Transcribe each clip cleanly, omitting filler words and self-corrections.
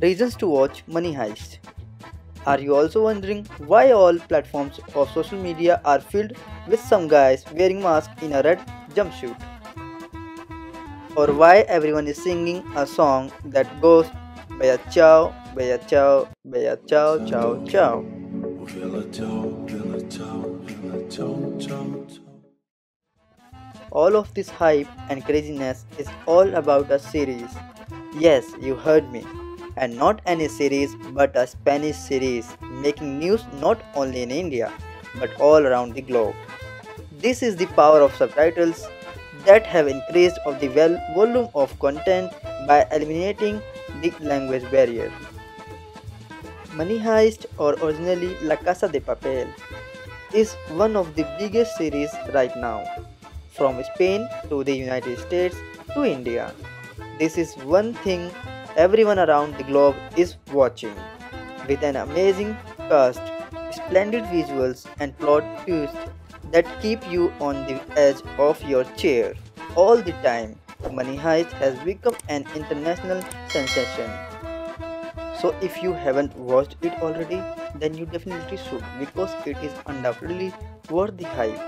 reasons to watch Money Heist. Are you also wondering why all platforms of social media are filled with some guys wearing masks in a red jumpsuit? Or why everyone is singing a song that goes Bella Ciao, Bella Ciao, Bella Ciao, Ciao, Ciao? All of this hype and craziness is all about a series. Yes, you heard me. And not any series but a Spanish series making news not only in India but all around the globe. This is the power of subtitles that have increased of the volume of content by eliminating the language barrier. Money Heist, or originally La Casa de Papel, is one of the biggest series right now. From Spain to the United States to India, this is one thing everyone around the globe is watching. With an amazing cast, splendid visuals and plot twists that keep you on the edge of your chair all the time, Money Heist has become an international sensation. So if you haven't watched it already, then you definitely should, because it is undoubtedly worth the hype.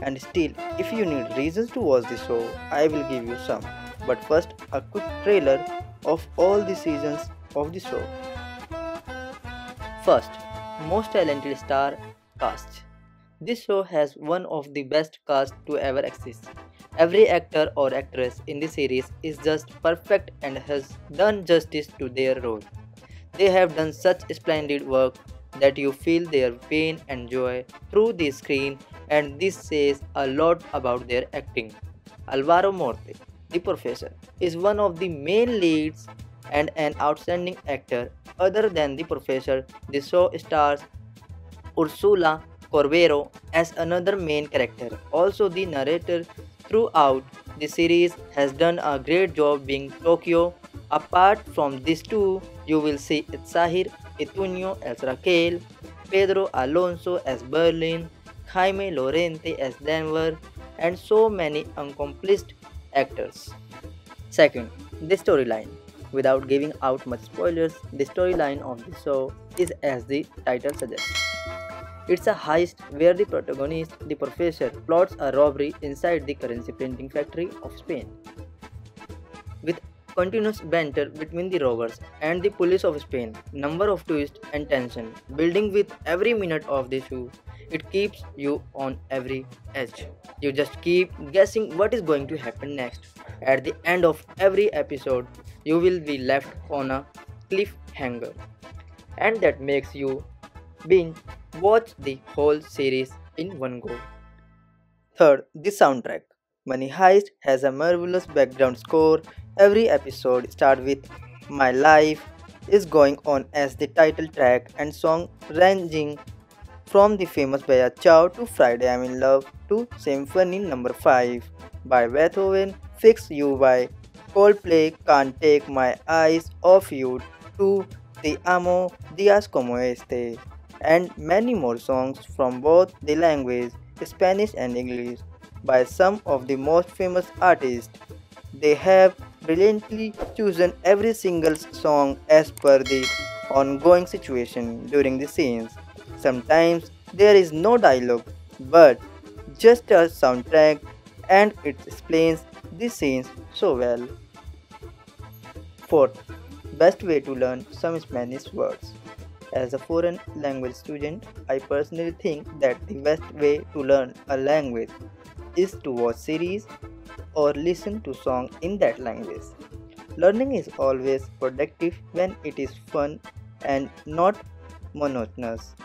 And still, if you need reasons to watch the show, I will give you some. But first, a quick trailer of all the seasons of the show. First, most talented star cast. This show has one of the best cast to ever exist. Every actor or actress in the series is just perfect and has done justice to their role. They have done such splendid work that you feel their pain and joy through the screen, and this says a lot about their acting. Alvaro Morte, the professor, is one of the main leads and an outstanding actor. Other than the professor, the show stars Ursula Corbero as another main character. Also, the narrator throughout the series has done a great job being Tokyo. Apart from these two, you will see Itzahir Etunio as Raquel, Pedro Alonso as Berlin, Jaime Lorente as Denver, and so many accomplished actors. Second, the storyline. Without giving out much spoilers, the storyline of the show is as the title suggests. It's a heist where the protagonist, the professor, plots a robbery inside the currency printing factory of Spain. With continuous banter between the robbers and the police of Spain, number of twists and tension building with every minute of the show, it keeps you on every edge. You just keep guessing what is going to happen next. At the end of every episode, you will be left on a cliffhanger, and that makes you binge watch the whole series in one go. Third, the soundtrack. Money Heist has a marvelous background score. Every episode starts with "My Life is Going On" as the title track, and song ranging from the famous Bella Ciao to Friday I'm in Love to Symphony No. 5 by Beethoven, Fix You by Coldplay, Can't Take My Eyes Off You to Te Amo, Días Como Este, and many more songs from both the language, Spanish and English, by some of the most famous artists. They have brilliantly chosen every single song as per the ongoing situation during the scenes. Sometimes there is no dialogue but just a soundtrack, and it explains the scenes so well. Fourth, best way to learn some Spanish words. As a foreign language student, I personally think that the best way to learn a language is to watch series or listen to songs in that language. Learning is always productive when it is fun and not monotonous.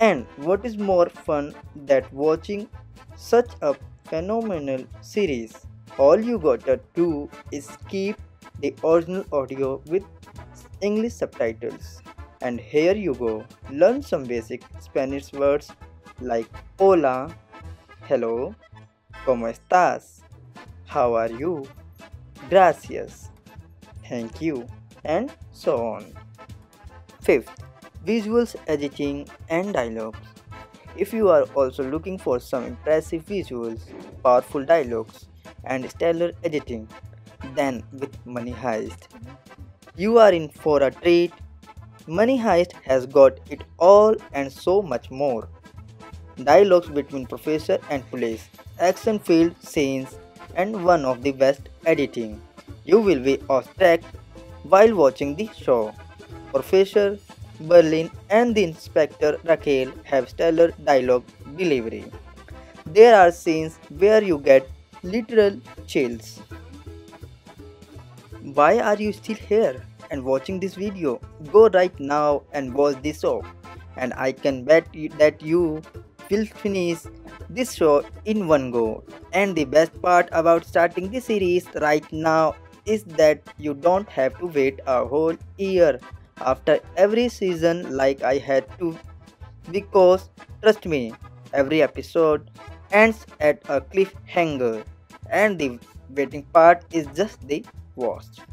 And what is more fun than watching such a phenomenal series? All you gotta do is keep the original audio with English subtitles. And here you go, learn some basic Spanish words like hola, hello, como estas, how are you, gracias, thank you, and so on. Fifth, visuals, editing and dialogues. If you are also looking for some impressive visuals, powerful dialogues and stellar editing, then with Money Heist You are in for a treat. Money Heist has got it all and so much more. Dialogues between professor and police, action-filled scenes, and one of the best editing. You will be awestruck while watching the show. Professor Berlin and the Inspector Raquel have stellar dialogue delivery. There are scenes where you get literal chills. Why are you still here and watching this video? Go right now and watch this show, and I can bet that you will finish this show in one go. And the best part about starting the series right now is that you don't have to wait a whole year after every season like I had to, because trust me, every episode ends at a cliffhanger and the waiting part is just the worst.